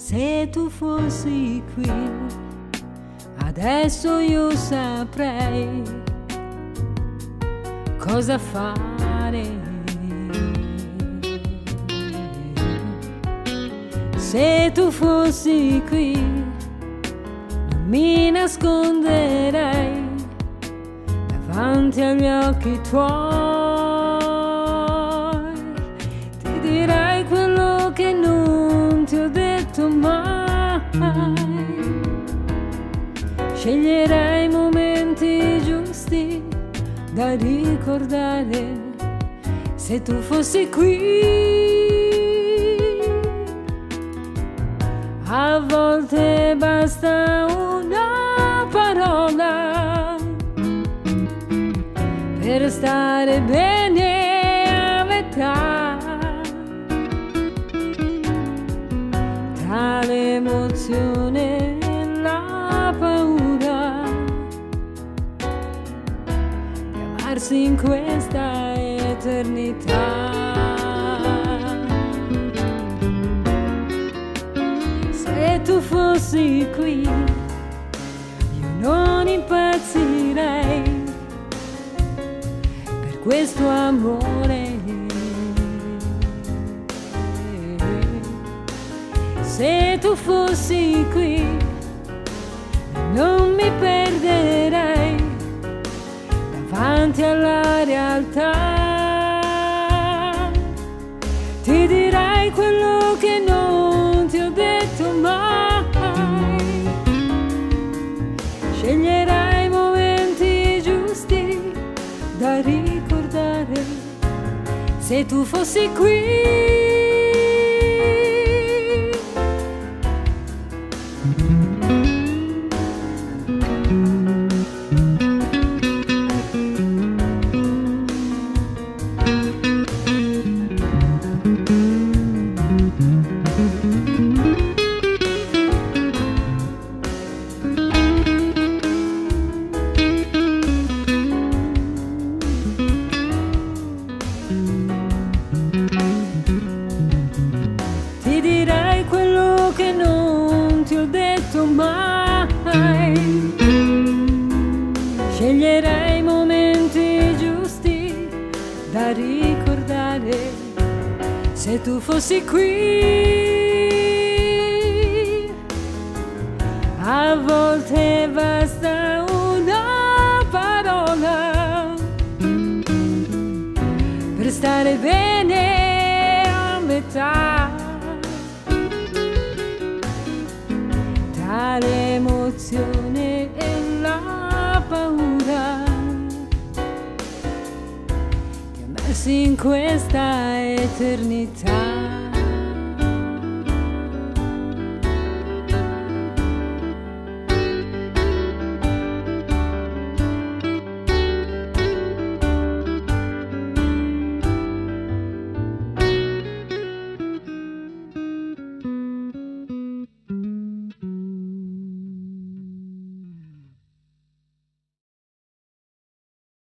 Se tu fossi qui, adesso io saprei cosa fare. Se tu fossi qui, non mi nasconderei davanti agli occhi tuoi. Ti direi quello che non ti ho detto mai. Sceglierei i momenti giusti da ricordare. Se tu fossi qui, a volte basta una parola per stare bene a metà tra l'emozione e la paura di amarsi in questa eternità. Se tu fossi qui, io non impazzirei per questo amore. Se tu fossi qui, non mi perderei davanti alla realtà. Ti direi quello che non ti ho detto mai. Sceglierai i momenti giusti da ricordare. Se tu fossi qui, mai sceglierai i momenti giusti da ricordare. Se tu fossi qui, a volte basta una parola per stare bene a metà tra l'emozione e la paura di amarsi in questa eternità.